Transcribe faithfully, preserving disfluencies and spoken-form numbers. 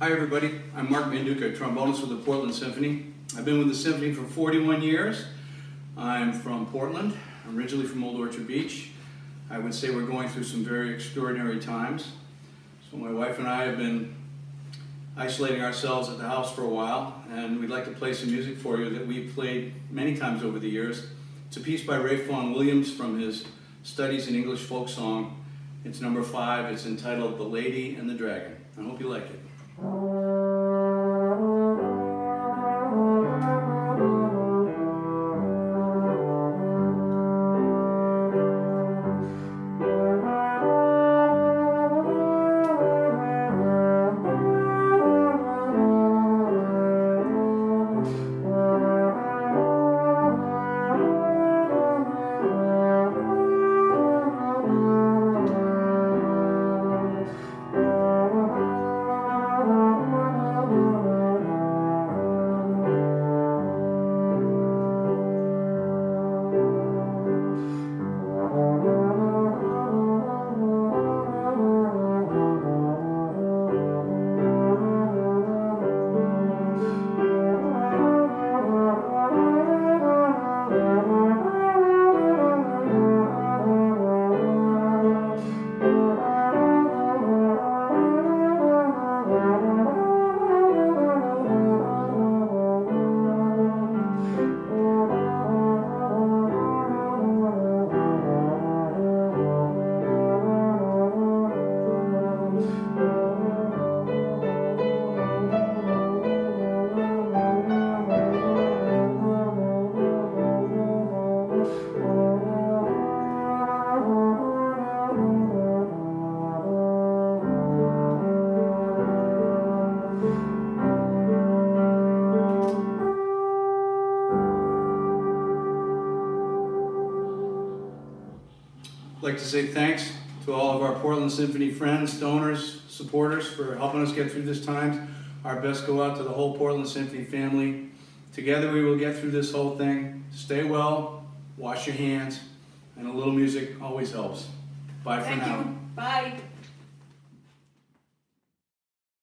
Hi everybody, I'm Mark Manduca, trombonist with the Portland Symphony. I've been with the Symphony for forty-one years. I'm from Portland, originally from Old Orchard Beach. I would say we're going through some very extraordinary times. So my wife and I have been isolating ourselves at the house for a while, and we'd like to play some music for you that we've played many times over the years. It's a piece by Vaughan Williams from his Studies in English Folk Song. It's number five. It's entitled The Lady and the Dragoon. I hope you like it. I'd like to say thanks to all of our Portland Symphony friends, donors, supporters for helping us get through this time. Our best go out to the whole Portland Symphony family. Together we will get through this whole thing. Stay well, wash your hands, and a little music always helps. Bye for now. Thank you. Bye.